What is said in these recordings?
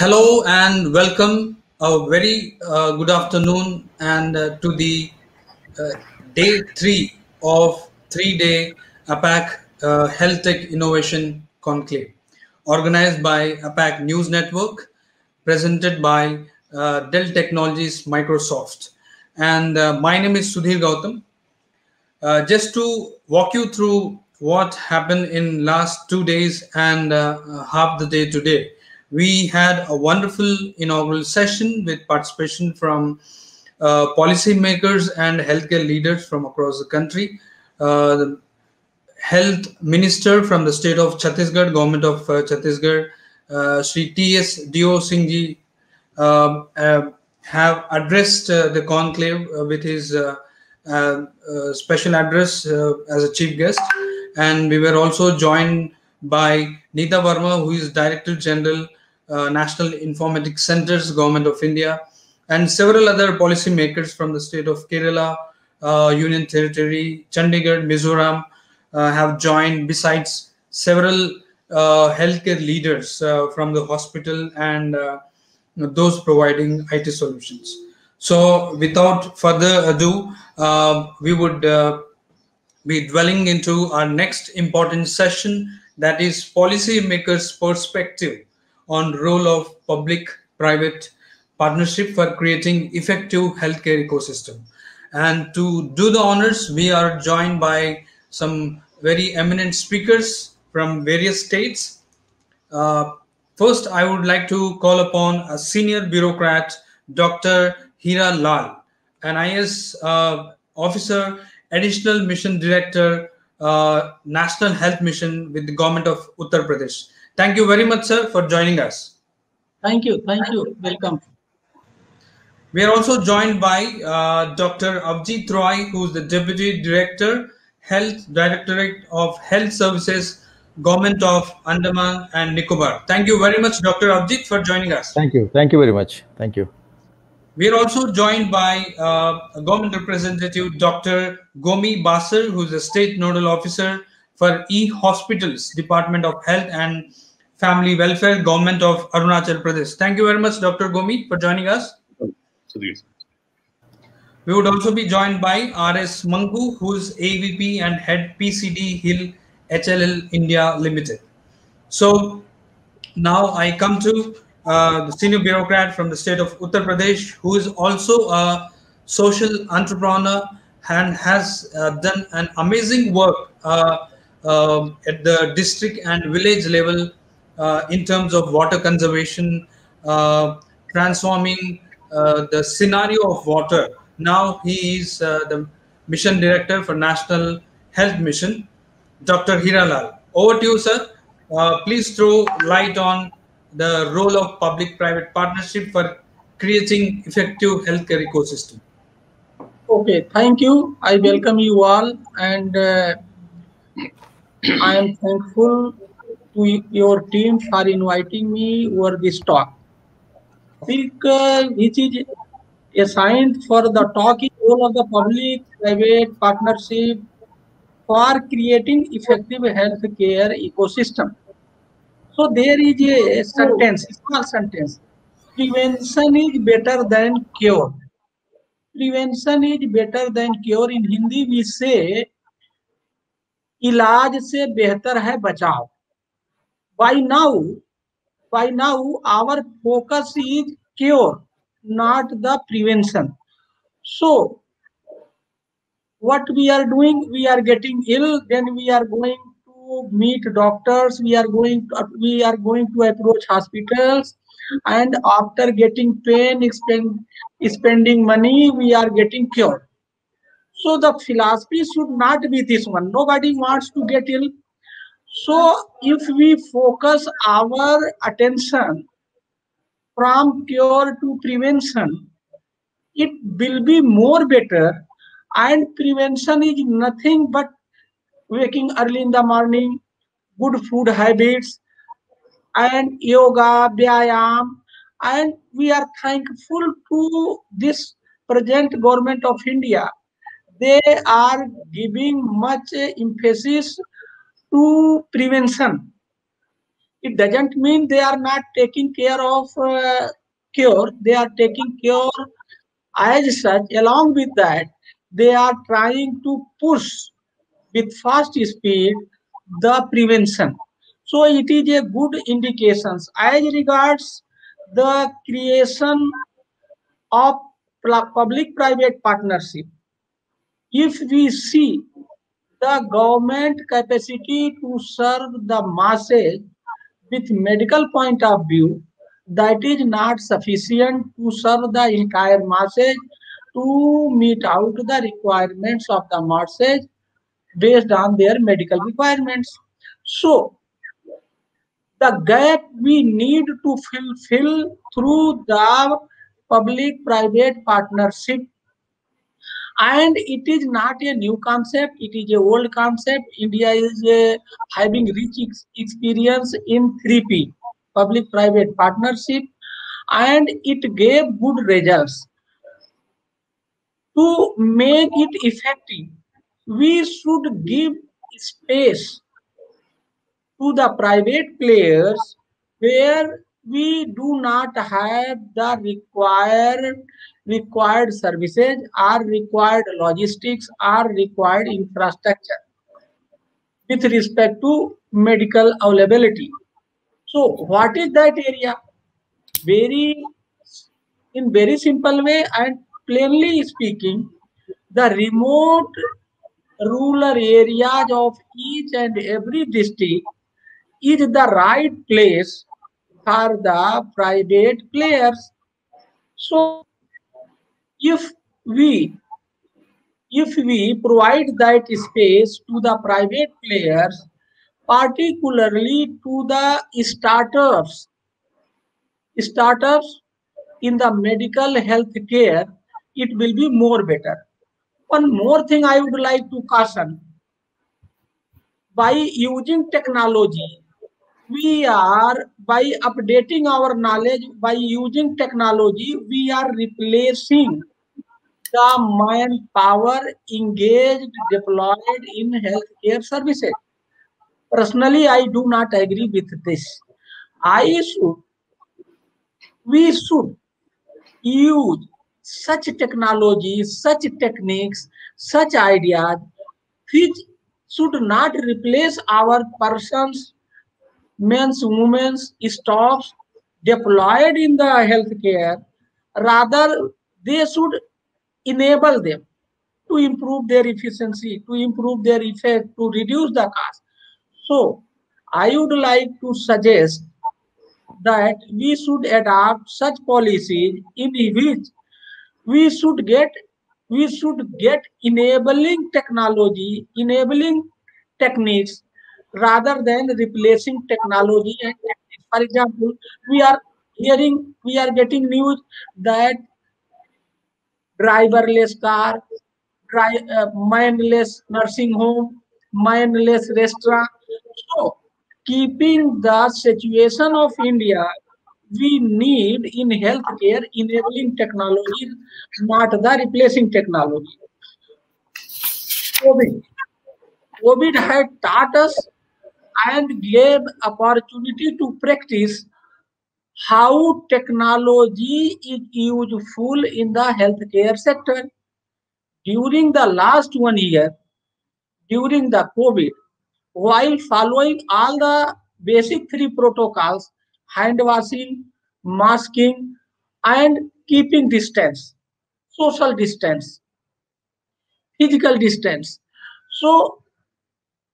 Hello and welcome. A very good afternoon and to the day 3 of 3-day APAC HealthTech Innovation Conclave, organized by APAC News Network, presented by Dell Technologies, Microsoft. And my name is Sudheer Goutham. Just to walk you through what happened in last 2 days and half the day today, we had a wonderful inaugural session with participation from policymakers and healthcare leaders from across the country. The health minister from the state of Chhattisgarh, government of Chhattisgarh, Shri T S D O Singhji, have addressed the conclave with his special address as a chief guest. And we were also joined by Nita Verma, who is Director General, National Informatics Centers, Government of India, and several other policymakers from the state of Kerala, Union Territory, Chandigarh, Mizoram have joined, besides several healthcare leaders from the hospital and those providing IT solutions. So without further ado, we would be dwelling into our next important session, that is policymakers' perspective on role of public-private partnership for creating effective healthcare ecosystem. And to do the honors, we are joined by some very eminent speakers from various states. First, I would like to call upon a senior bureaucrat, Dr. Heera Lal, an IS officer, additional mission director, National Health Mission with the government of Uttar Pradesh. Thank you very much, sir, for joining us. Thank you. Thank you. Welcome. We are also joined by Dr. Avijit Roy, who is the Deputy Director, Health Directorate of Health Services, Government of Andaman and Nicobar. Thank you very much, Dr. Avijit, for joining us. Thank you. Thank you very much. Thank you. We are also joined by a government representative, Dr. Gomi Basar, who is a state nodal officer for e-hospitals, Department of Health and Family Welfare, Government of Arunachal Pradesh. Thank you very much, Dr. Gomi, for joining us. We would also be joined by R. S. Mangu, who is AVP and Head PCD Hill, HLL India Limited. So now I come to the senior bureaucrat from the state of Uttar Pradesh, who is also a social entrepreneur and has done an amazing work at the district and village level in terms of water conservation, transforming the scenario of water. Now he is the mission director for National Health Mission. Dr. Heera Lal, over to you, sir. Please throw light on the role of public-private partnership for creating effective healthcare ecosystem. Okay, thank you. I welcome you all, and I am thankful to your team for inviting me over this talk. I think which is assigned for the talk is role of the public-private partnership for creating effective healthcare ecosystem. So there is a sentence, small sentence. Prevention is better than cure. Prevention is better than cure. In Hindi we say, इलाज से बेहतर है बचाव. By now our focus is cure, not the prevention. So what we are doing, we are getting ill, then we are going meet doctors, we are going to approach hospitals, and after getting pain, spending money, we are getting cured. So the philosophy should not be this one. Nobody wants to get ill. So if we focus our attention from cure to prevention, it will be more better. And prevention is nothing but waking early in the morning, good food habits, and yoga, vyayam. And we are thankful to this present government of India. They are giving much emphasis to prevention. it doesn't mean they are not taking care of cure. They are taking cure as such. Along with that, they are trying to push with fast speed the prevention. So it is a good indications as regards the creation of public-private partnership. If we see the government capacity to serve the masses with medical point of view, that is not sufficient to serve the entire masses, to meet out the requirements of the masses based on their medical requirements. So the gap we need to fill through the public-private partnership. And it is not a new concept, it is an old concept. India is having rich experience in 3P, public-private partnership, and it gave good results. To make it effective, we should give space to the private players where we do not have the required services or required logistics or required infrastructure with respect to medical availability. So what is that area? In very simple way and plainly speaking, the remote rural areas of each and every district is the right place for the private players. So if we provide that space to the private players, particularly to the startups in the medical health care, it will be more better. One more thing I would like to caution: by using technology, by updating our knowledge, by using technology, we are replacing the manpower engaged, deployed in healthcare services. Personally, I do not agree with this. We should use such technology, such techniques, such ideas, which should not replace our persons, men's, women's, staffs deployed in the healthcare. Rather, they should enable them to improve their efficiency, to improve their effect, to reduce the cost. So I would like to suggest that we should adopt such policies in which we should get enabling technology, enabling techniques, rather than replacing technology and techniques. For example, we are getting news that driverless car, mindless nursing home, mindless restaurant. So, keeping the situation of India, we need in healthcare enabling technology, not the replacing technology. COVID had taught us and gave opportunity to practice how technology is useful in the healthcare sector. During the last 1 year, during the COVID, while following all the basic 3 protocols, hand washing, masking, and keeping distance, social distance, physical distance. So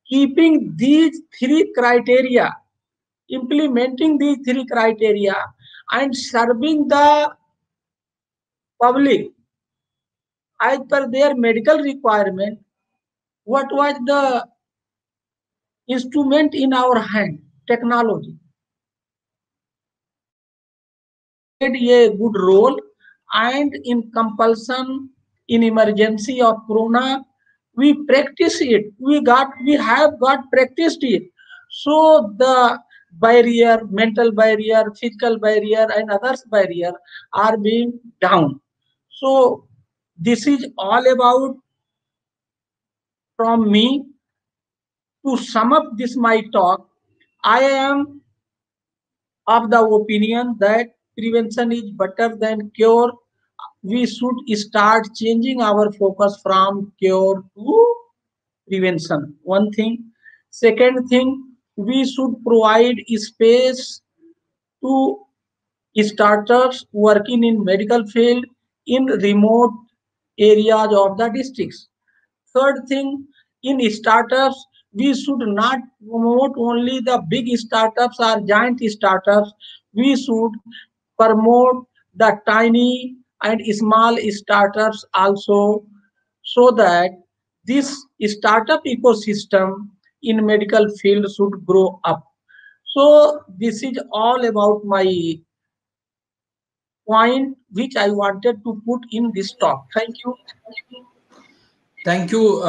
keeping these 3 criteria, implementing these 3 criteria and serving the public as per their medical requirement, what was the instrument in our hand? Technology. It played a good role, and in compulsion, in emergency of corona, we practice it. We have got practiced it. So the barrier, mental barrier, physical barrier, and others barrier are being down. So this is all about from me. To sum up this my talk, I am of the opinion that prevention is better than cure. We should start changing our focus from cure to prevention. One thing. Second thing, we should provide space to starters working in medical field in remote areas of the districts. Third thing, in startups, we should not promote only the big startups or giant startups. We should promote the tiny and small startups also, so that this startup ecosystem in medical field should grow up. So this is all about my point which I wanted to put in this talk. Thank you. Thank you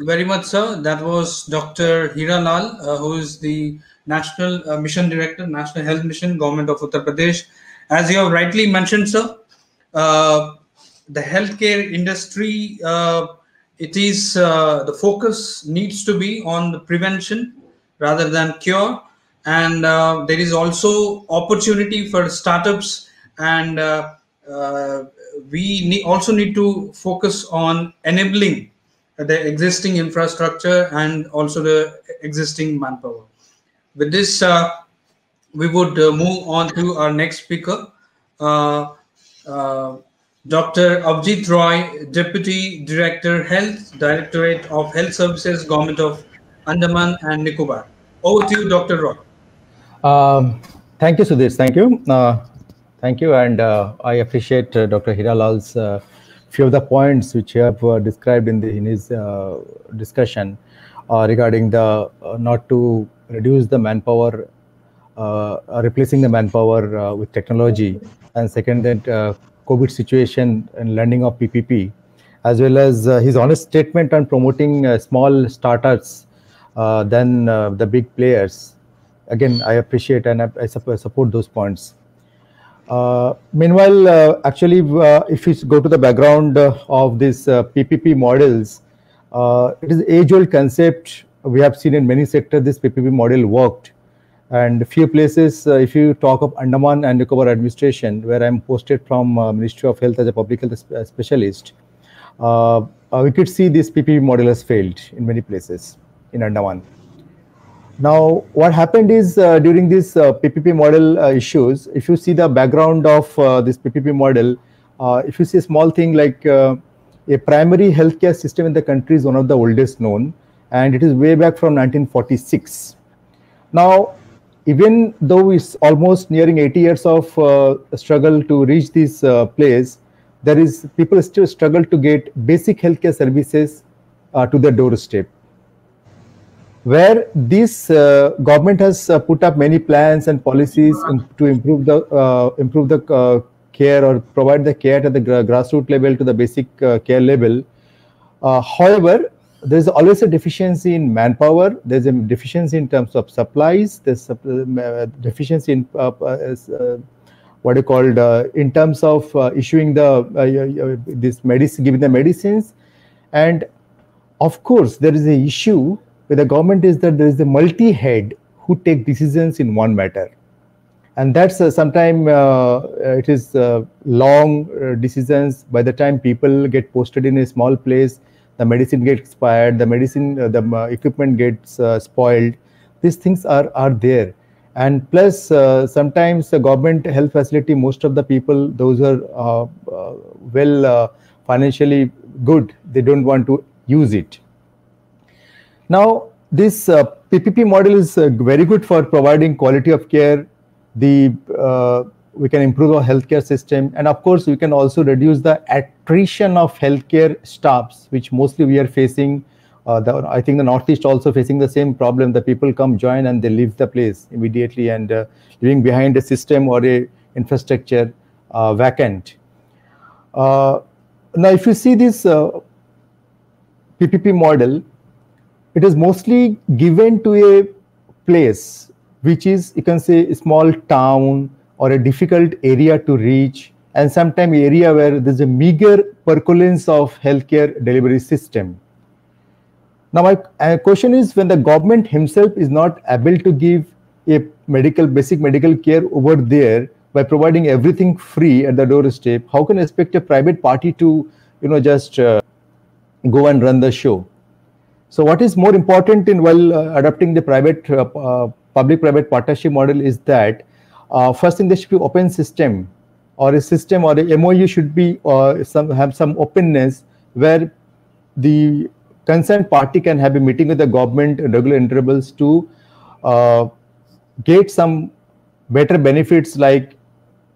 very much, sir. That was Dr. Heera Lal, who is the National Mission Director, National Health Mission, Government of Uttar Pradesh. As you have rightly mentioned, sir, the healthcare industry, it is the focus needs to be on the prevention rather than cure. And there is also opportunity for startups, and we also need to focus on enabling the existing infrastructure and also the existing manpower. With this, we would move on to our next speaker, Dr. Avijit Roy, Deputy Director, Health, Directorate of Health Services, Government of Andaman and Nicobar. Over to you, Dr. Roy. Thank you, Sudheer. Thank you. Thank you, and I appreciate Dr. Heera Lal's few of the points which you have described in his discussion regarding the not to reduce the manpower, replacing the manpower with technology, and second that COVID situation and learning of PPP, as well as his honest statement on promoting small startups than the big players. Again, I appreciate and I support those points. Meanwhile, actually, if you go to the background of these PPP models, it is an age-old concept. We have seen in many sectors this PPP model worked, and few places. If you talk of Andaman and Nicobar administration, where I am posted from Ministry of Health as a public health specialist, we could see this PPP model has failed in many places in Andaman. Now, what happened is during this PPP model issues, if you see the background of this PPP model, if you see a small thing like a primary healthcare system in the country is one of the oldest known, and it is way back from 1946. Now, even though it's almost nearing 80 years of struggle to reach this place, there is people still struggle to get basic healthcare services to their doorstep. Where this government has put up many plans and policies to improve the care or provide the care at the grassroots level to the basic care level. However, there is always a deficiency in manpower. There is a deficiency in terms of supplies. There is a deficiency in what you called in terms of issuing the this medicine, giving the medicines, and of course there is an issue. The government is that there is a multi-head who take decisions in one matter, and that's sometimes it is long decisions. By the time people get posted in a small place, the medicine gets expired, the medicine, the equipment gets spoiled. These things are there, and plus sometimes the government health facility. Most of the people, those are well financially good, they don't want to use it. Now, this PPP model is very good for providing quality of care. We can improve our healthcare system, and of course, we can also reduce the attrition of healthcare staffs, which mostly we are facing. I think the Northeast also facing the same problem. The people come, join, and they leave the place immediately, and leaving behind a system or a infrastructure vacant. Now, if you see this PPP model, it is mostly given to a place which is, you can say, a small town or a difficult area to reach, and sometimes area where there is a meager percolence of healthcare delivery system. Now, my question is, when the government himself is not able to give a basic medical care over there by providing everything free at the doorstep, how can I expect a private party to, just go and run the show? So what is more important in while adopting the public-private partnership model is that first thing, there should be open system, or a system or a MOU should be have some openness where the concerned party can have a meeting with the government at regular intervals to get some better benefits like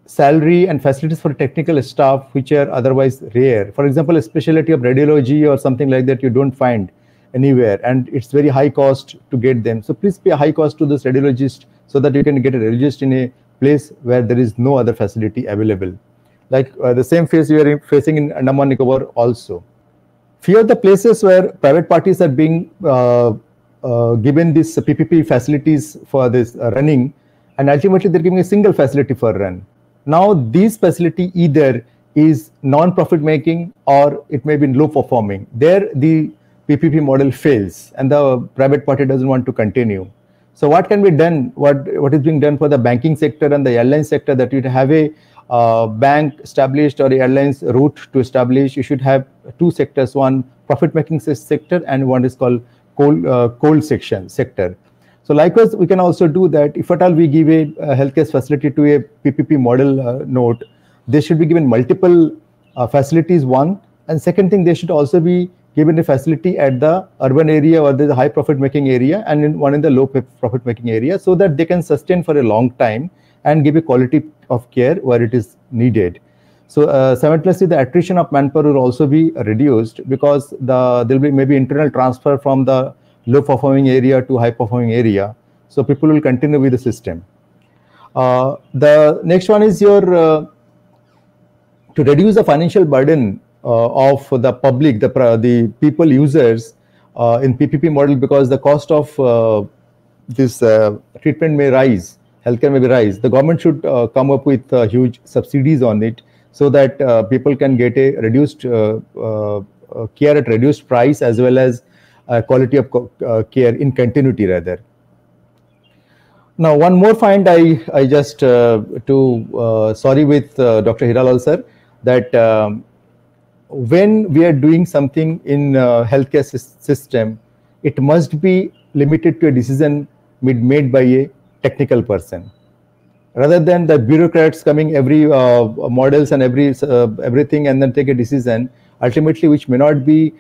salary and facilities for technical staff, which are otherwise rare. For example, a specialty of radiology or something like that you don't find anywhere, and it's very high cost to get them. So please pay a high cost to this radiologist so that you can get a radiologist in a place where there is no other facility available. Like the same phase we are facing in Andaman and Nicobar also. Few of the places where private parties are being given these PPP facilities for this running, and ultimately they're giving a single facility for run. Now this facility either is non-profit making or it may be low performing. There the PPP model fails and the private party doesn't want to continue. So what can be done, what is being done for the banking sector and the airline sector, that you have a bank established or airlines route to establish. You should have two sectors, one profit making sector and one is called coal sector. So likewise, we can also do that. If at all we give a healthcare facility to a PPP model node, they should be given multiple facilities, one. And second thing, they should also be given a facility at the urban area or the high profit making area, and one in the low profit making area, so that they can sustain for a long time and give a quality of care where it is needed. So simultaneously, the attrition of manpower will also be reduced, because there will be maybe internal transfer from the low performing area to high performing area. So people will continue with the system. The next one is your to reduce the financial burden of the public, the people users in PPP model, because the cost of this treatment may rise, healthcare may rise. The government should come up with huge subsidies on it, so that people can get a reduced care at reduced price, as well as quality of care in continuity rather. Now one more find I just sorry with Dr. Heera Lal sir, that when we are doing something in healthcare system, it must be limited to a decision made by a technical person, rather than the bureaucrats coming every models and everything and then take a decision ultimately which may not be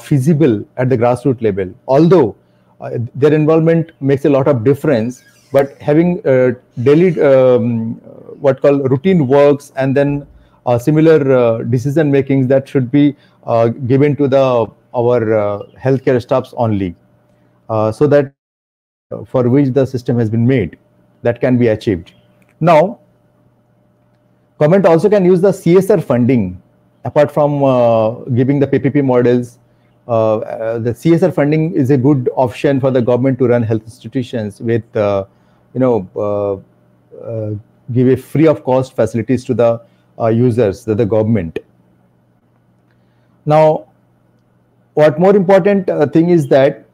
feasible at the grassroots level. Although their involvement makes a lot of difference, but having daily routine works and then similar decision makings that should be given to our healthcare staffs only, so that for which the system has been made, that can be achieved. Now, government also can use the CSR funding apart from giving the PPP models. The CSR funding is a good option for the government to run health institutions with, give a free of cost facilities to the users, the government. Now, what more important thing is that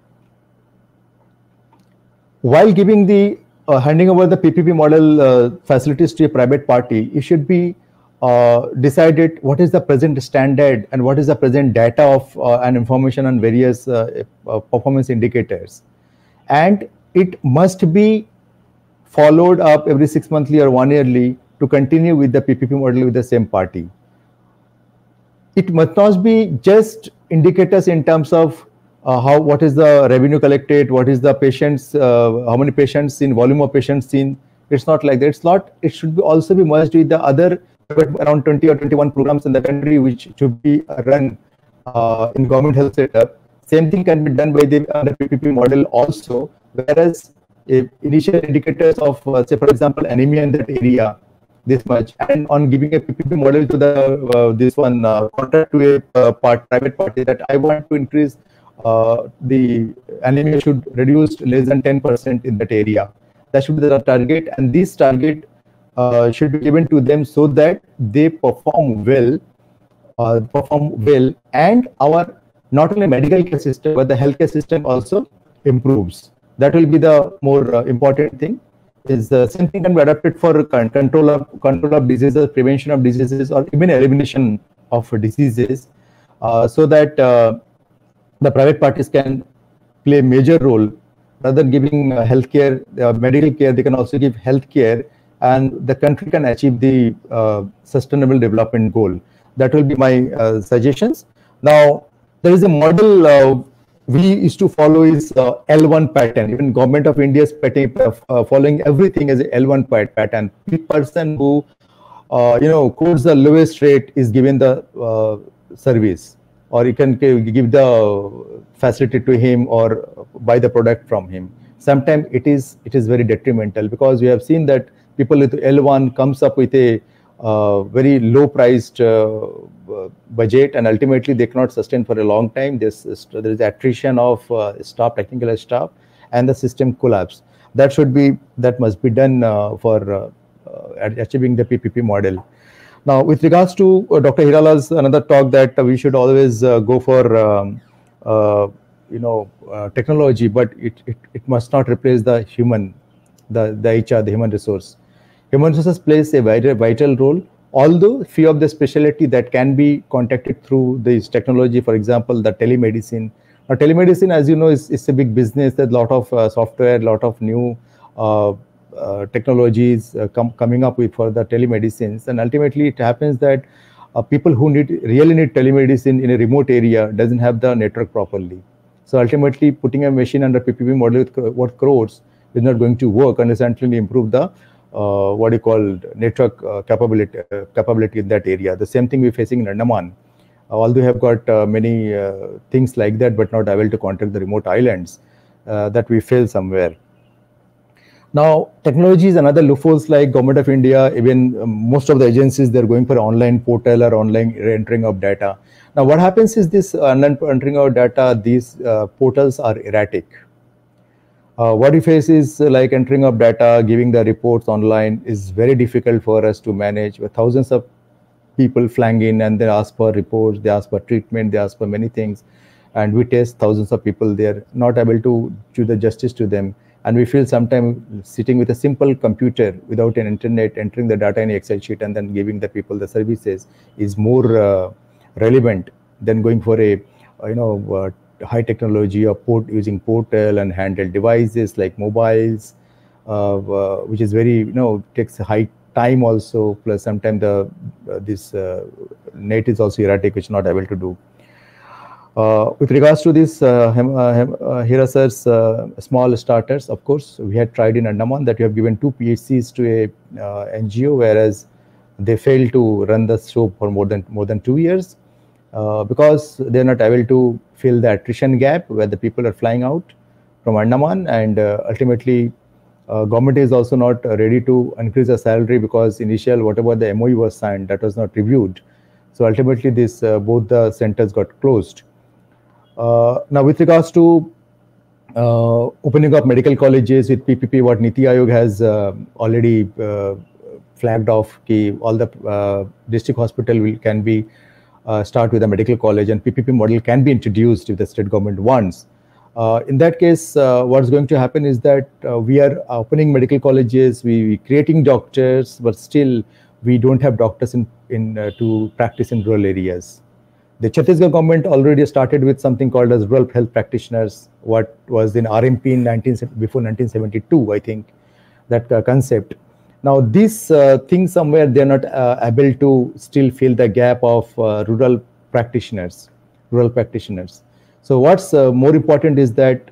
while giving the handing over the PPP model facilities to a private party, it should be decided what is the present standard and what is the present data of and information on various performance indicators, and it must be followed up every 6 monthly or 1 yearly to continue with the PPP model with the same party. It must not be just indicators in terms of what is the revenue collected, what is the patients, how many patients seen, volume of patients seen. It's not like that. It's not. It should be also be merged with the other around 20 or 21 programs in the country which should be run in government health setup. Same thing can be done by the PPP model also. Whereas initial indicators of say for example anemia in that area, this much, and on giving a PPP model to the contract to a private party that I want to increase the anemia should reduce less than 10% in that area. That should be the target, and this target should be given to them so that they perform well, and our not only medical care system but the healthcare system also improves. That will be the more important thing. is something can be adapted for control of diseases, prevention of diseases, or even elimination of diseases, so that the private parties can play a major role. Rather than giving healthcare, medical care, they can also give healthcare, and the country can achieve the sustainable development goal. That will be my suggestions. Now, there is a model we used to follow is L1 pattern. Even government of India is following everything as a L1 pattern. The person who quotes the lowest rate is given the service, or you can give the facility to him or buy the product from him. Sometimes it is very detrimental, because we have seen that people with L1 comes up with a very low priced budget, and ultimately they cannot sustain for a long time. There is attrition of staff, technical staff, and the system collapse. That must be done for achieving the PPP model. Now, with regards to Dr. Heera Lal's another talk, that we should always go for technology, but it must not replace the human, the HR, the human resource. Human resources plays a vital role, although few of the specialty that can be contacted through this technology, for example, the telemedicine. Now, telemedicine, as you know, is a big business. There's a lot of software, a lot of new technologies coming up with for the telemedicines, and ultimately it happens that people who really need telemedicine in a remote area doesn't have the network properly. So ultimately, putting a machine under PPP model with what crores is not going to work unless and until you improve the network capability in that area. The same thing we're facing in Andaman. Although we have got many things like that, but not able to contact the remote islands, that we fail somewhere. Now, technology is another loopholes, like Government of India, even most of the agencies, they're going for online portal or online entering of data. Now, what happens is this online entering of data, these portals are erratic. What we face is like entering of data, giving the reports online is very difficult for us to manage. With thousands of people flying in, and they ask for reports, they ask for treatment, they ask for many things, and we test thousands of people. They're not able to do the justice to them. And we feel sometimes sitting with a simple computer without an internet, entering the data in Excel sheet and then giving the people the services is more relevant than going for a high technology or using portal and handheld devices like mobiles, which is very takes high time also. Plus sometimes the this net is also erratic, which not able to do. With regards to this, Heera sir's small starters, of course, we had tried in Andaman that we have given 2 PHCs to a NGO, whereas they failed to run the show for more than 2 years because they are not able to fill the attrition gap where the people are flying out from Andaman, and ultimately government is also not ready to increase the salary because initial whatever the MOU was signed, that was not reviewed. So ultimately, this both the centers got closed. Now, with regards to opening up medical colleges with PPP, what Niti Aayog has already flagged off, ki all the district hospital can start with a medical college, and PPP model can be introduced if the state government wants. In that case, what's going to happen is that we are opening medical colleges, we creating doctors, but still we don't have doctors to practice in rural areas. The Chhattisgarh government already started with something called as rural health practitioners, what was in RMP before 1972, I think, that concept. Now, these things somewhere they're not able to still fill the gap of rural practitioners. So what's more important is that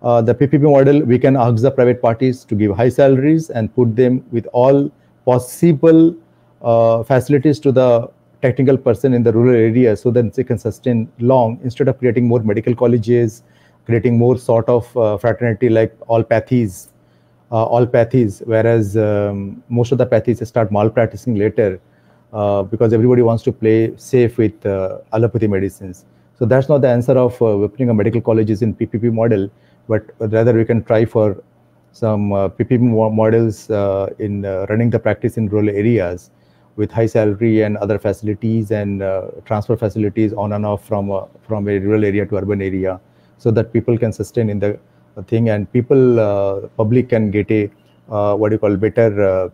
the PPP model, we can ask the private parties to give high salaries and put them with all possible facilities to the technical person in the rural area, so that they can sustain long, instead of creating more medical colleges, creating more sort of fraternity like all pathies, whereas most of the pathies start malpracticing later because everybody wants to play safe with allopathy medicines. So that's not the answer of opening a medical colleges in PPP model, but rather we can try for some PPP models in running the practice in rural areas with high salary and other facilities and transfer facilities on and off from a rural area to urban area, so that people can sustain in the thing, and public can get a better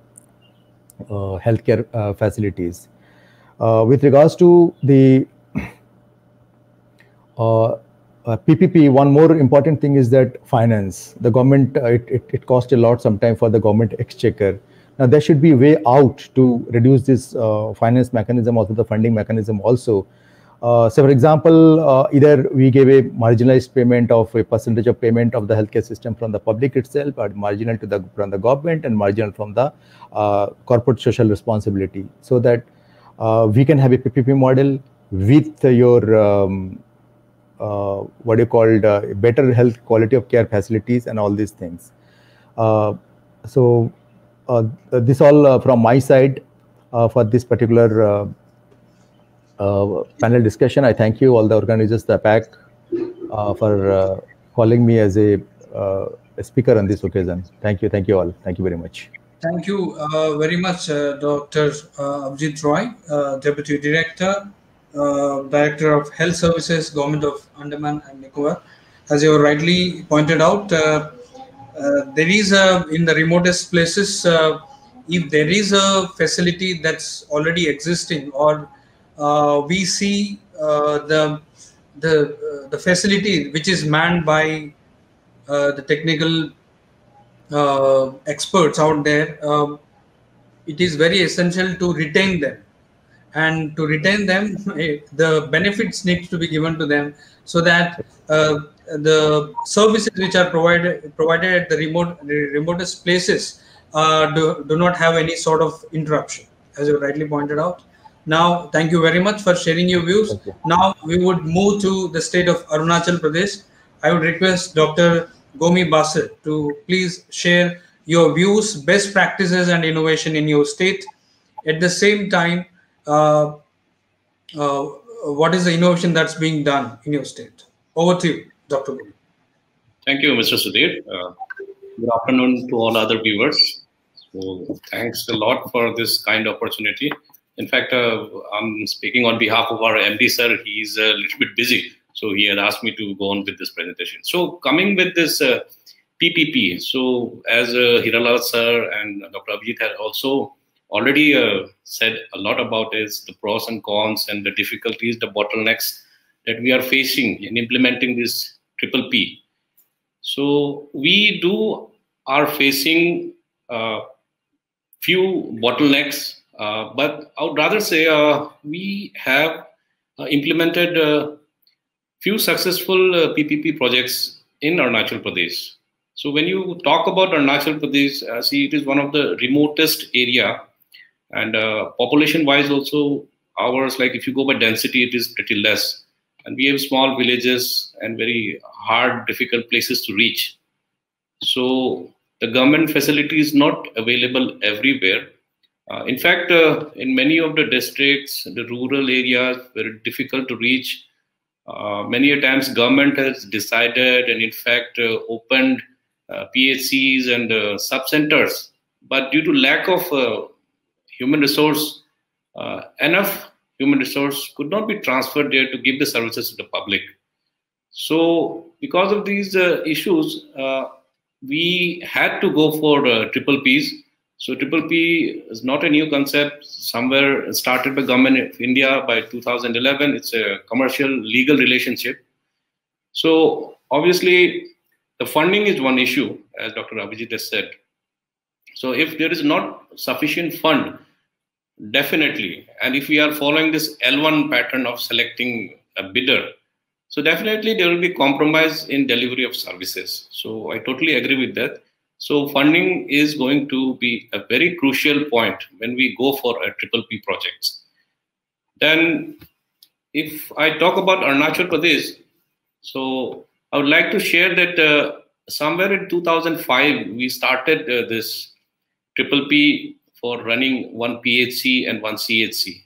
healthcare facilities. With regards to the PPP, one more important thing is that finance. The government, it costs a lot sometimes for the government exchequer. Now there should be a way out to reduce this finance mechanism, also the funding mechanism also. So for example, either we gave a marginalized payment of a percentage of payment of the healthcare system from the public itself, or marginal to the from the government and marginal from the corporate social responsibility, so that we can have a PPP model with your better health quality of care facilities and all these things. This all from my side for this particular panel discussion. I thank you all the organizers, the APAC, for calling me as a speaker on this occasion. Thank you all. Thank you very much. Thank you very much, Dr. Avijit Roy, Deputy Director, Director of Health Services, Government of Andaman and Nicobar. As you rightly pointed out, there is a in the remotest places, if there is a facility that's already existing, or we see the facility which is manned by the technical experts out there, it is very essential to retain them, and to retain them the benefits needs to be given to them, so that the services which are provided at the remotest places do not have any sort of interruption, as you rightly pointed out. Now, thank you very much for sharing your views. Now we would move to the state of Arunachal Pradesh. I would request Dr. Gomi Basar to please share your views, best practices and innovation in your state. At the same time, what is the innovation that's being done in your state? Over to you, Dr. Gomi. Thank you, Mr. Sudheer. Good afternoon to all other viewers. So, thanks a lot for this kind opportunity. In fact, I'm speaking on behalf of our MD, sir. He's a little bit busy, so he had asked me to go on with this presentation. So coming with this PPP, so as Heera Lal sir and Dr. Avijit had also already said a lot about is the pros and cons and the difficulties, the bottlenecks that we are facing in implementing this PPP. So we are facing few bottlenecks, but I would rather say we have implemented few successful PPP projects in Arunachal Pradesh. So when you talk about Arunachal Pradesh, see, it is one of the remotest area, and population-wise also ours, like if you go by density, it is pretty less, and we have small villages and very hard, difficult places to reach. So the government facility is not available everywhere. In fact, in many of the districts, the rural areas were difficult to reach. Many a times government has decided and in fact opened PHCs and sub-centers, but due to lack of human resource, enough human resource could not be transferred there to give the services to the public. So because of these issues, we had to go for PPPs. So PPP is not a new concept, somewhere started by Government of India by 2011. It's a commercial legal relationship. So obviously the funding is one issue, as Dr. Avijit has said. So if there is not sufficient fund, definitely, and if we are following this L1 pattern of selecting a bidder, so definitely there will be compromise in delivery of services. So I totally agree with that. So funding is going to be a very crucial point when we go for a PPP projects. Then if I talk about Arunachal Pradesh, so I would like to share that somewhere in 2005, we started this PPP for running one PHC and one CHC.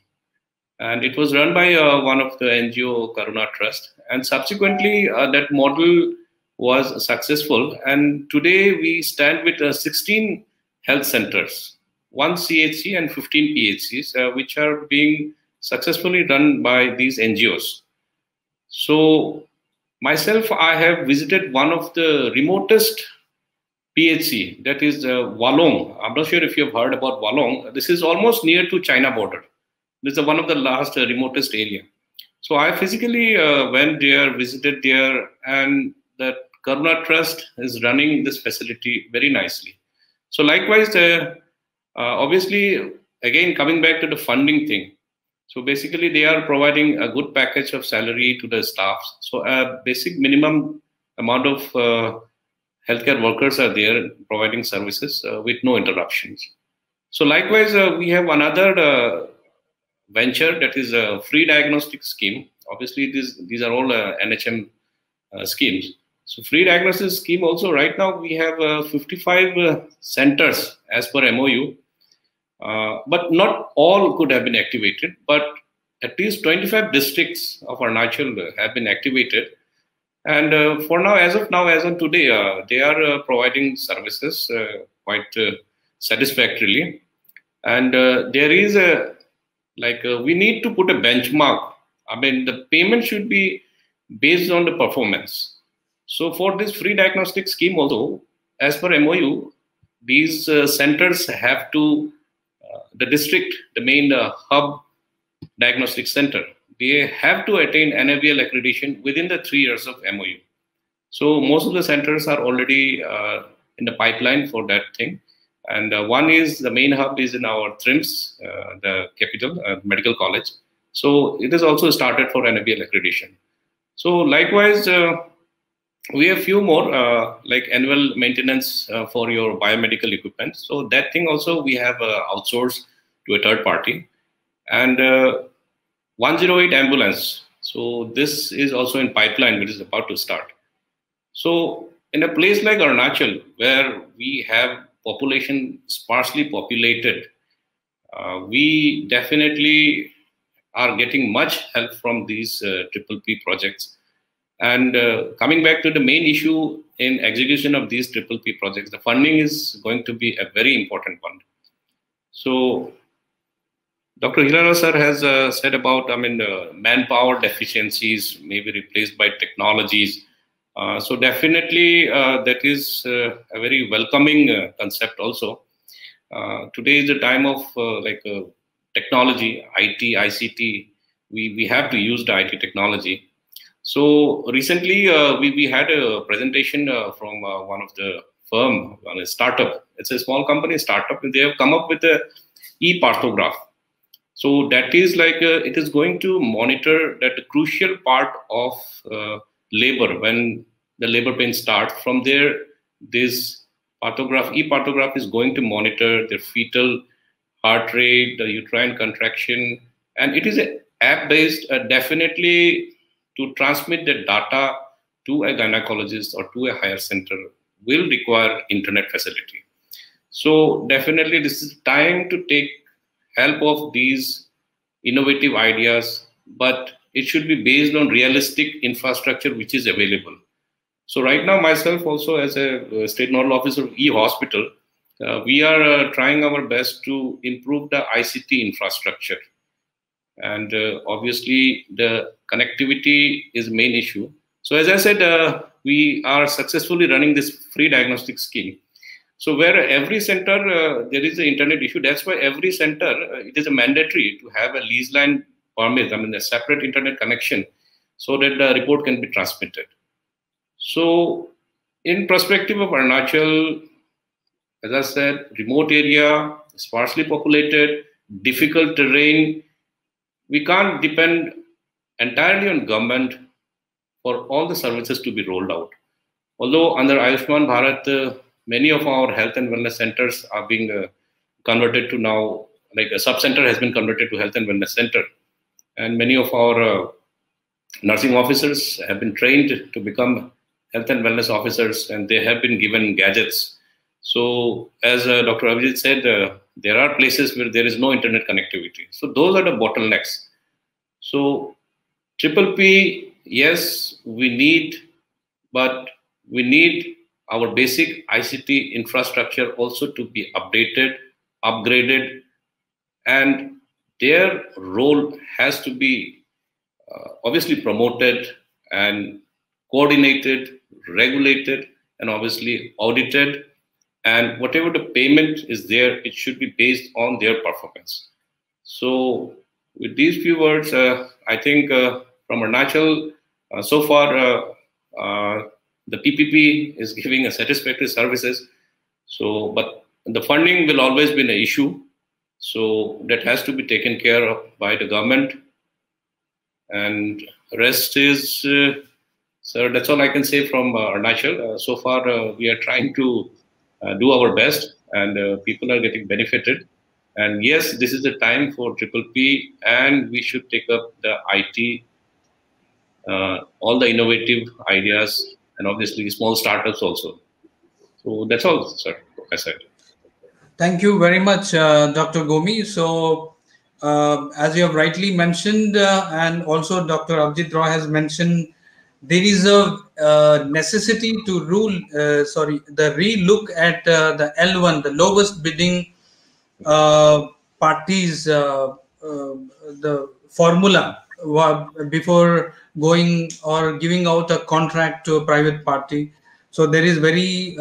And it was run by one of the NGO, Karuna Trust. And subsequently, that model was successful, and today we stand with 16 health centers, one CHC and 15 PHCs, which are being successfully run by these NGOs. So myself, I have visited one of the remotest PHC, that is Walong. I'm not sure if you've heard about Walong. This is almost near to China border. This is one of the last remotest area. So I physically went there, visited there, and the Karuna Trust is running this facility very nicely. So likewise, obviously, again, coming back to the funding thing. So basically, they are providing a good package of salary to the staffs. So a basic minimum amount of healthcare workers are there providing services with no interruptions. So likewise, we have another venture, that is a free diagnostic scheme. Obviously, these are all NHM schemes. So free diagnostic scheme also, right now we have 55 centers as per MOU. But not all could have been activated, but at least 25 districts of Arunachal have been activated. And for now, as on today, they are providing services quite satisfactorily. And there is a, we need to put a benchmark. I mean, the payment should be based on the performance. So for this free diagnostic scheme also, as per MOU, these centers have to, the district, the main hub diagnostic center, they have to attain NABL accreditation within the 3 years of MOU. So most of the centers are already in the pipeline for that thing. And one is, the main hub is in our Thrims, the capital medical college. So it is also started for NABL accreditation. So likewise, we have few more like annual maintenance for your biomedical equipment. So that thing also we have outsourced to a third party. And 108 ambulance. So this is also in pipeline, which is about to start. So in a place like Arunachal, where we have population sparsely populated, we definitely are getting much help from these PPP projects. And coming back to the main issue in execution of these PPP projects, the funding is going to be a very important one. So Dr. Heera Lal sir has said about, manpower deficiencies may be replaced by technologies. So definitely that is a very welcoming concept also. Today is the time of technology, IT, ICT. We have to use the IT technology. So recently we had a presentation from one of the firm, on a startup. It's a small company startup, and they have come up with a e-pathograph. So that is it is going to monitor that crucial part of labor when the labor pain starts. From there, this pathograph, e-pathograph is going to monitor the fetal heart rate, the uterine contraction, and it is an app-based, definitely to transmit the data to a gynecologist or to a higher center will require internet facility. So definitely this is time to take help of these innovative ideas, but it should be based on realistic infrastructure which is available. So right now myself also as a state nodal officer of e-hospital, we are trying our best to improve the ICT infrastructure. And obviously the connectivity is the main issue. So as I said, we are successfully running this free diagnostic scheme. So where every center, there is an internet issue. That's why every center, it is a mandatory to have a lease line permit, a separate internet connection so that the report can be transmitted. So in perspective of Arunachal, as I said, remote area, sparsely populated, difficult terrain, we can't depend entirely on government for all the services to be rolled out. Although under Ayushman Bharat, many of our health and wellness centers are being converted to now, a sub-center has been converted to health and wellness center. And many of our nursing officers have been trained to become health and wellness officers, and they have been given gadgets. So as Dr. Avijit said, there are places where there is no internet connectivity. So those are the bottlenecks. So PPP, yes, we need, but we need our basic ICT infrastructure also to be updated, upgraded, and their role has to be obviously promoted and coordinated, regulated, and obviously audited and whatever the payment is there, it should be based on their performance. So with these few words, I think from Arunachal, so far the PPP is giving a satisfactory services. So, but the funding will always be an issue. So that has to be taken care of by the government. And rest is, so that's all I can say from Arunachal. So far, we are trying to do our best, and people are getting benefited. And yes, this is the time for PPP, and we should take up the IT, all the innovative ideas, and obviously small startups also. So that's all, sir, I said. Thank you very much, Dr. Gomi. So as you have rightly mentioned, and also Dr. Avijit Roy has mentioned, there is a necessity to re-look at the L1, the lowest bidding parties, the formula before going or giving out a contract to a private party. So there is very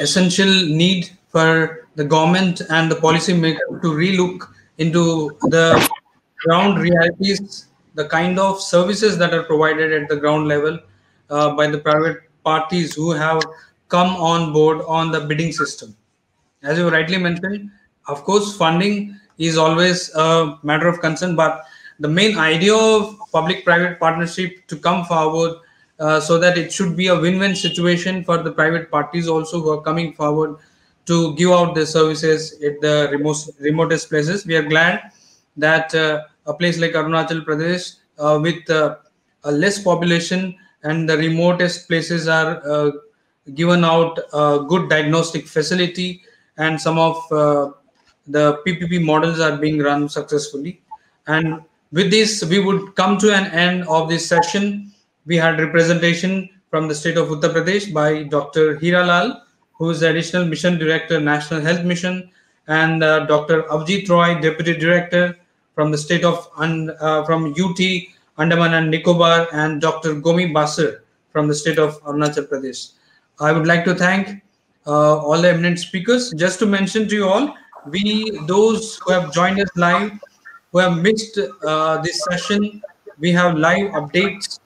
essential need for the government and the policy maker to re-look into the ground realities, the kind of services that are provided at the ground level by the private parties who have come on board on the bidding system. As you rightly mentioned, of course, funding is always a matter of concern, but the main idea of public-private partnership to come forward so that it should be a win-win situation for the private parties also who are coming forward to give out their services at the remotest places. We are glad that a place like Arunachal Pradesh with a less population and the remotest places are given out a good diagnostic facility, and some of the PPP models are being run successfully. And with this, we would come to an end of this session. We had representation from the state of Uttar Pradesh by Dr. Heera Lal, who is the Additional Mission Director, National Health Mission, and Dr. Avijit Roy, Deputy Director, from the state of from UT, Andaman and Nicobar, and Dr. Gomi Basar from the state of Arunachal Pradesh. I would like to thank all the eminent speakers. Just to mention to you all, those who have joined us live, who have missed this session, we have live updates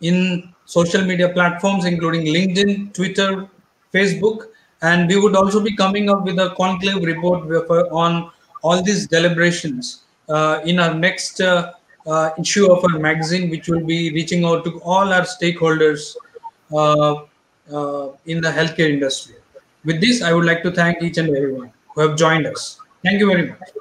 in social media platforms, including LinkedIn, Twitter, Facebook, and we would also be coming up with a conclave report on all these deliberations in our next issue of our magazine, which will be reaching out to all our stakeholders in the healthcare industry. With this, I would like to thank each and everyone who have joined us. Thank you very much.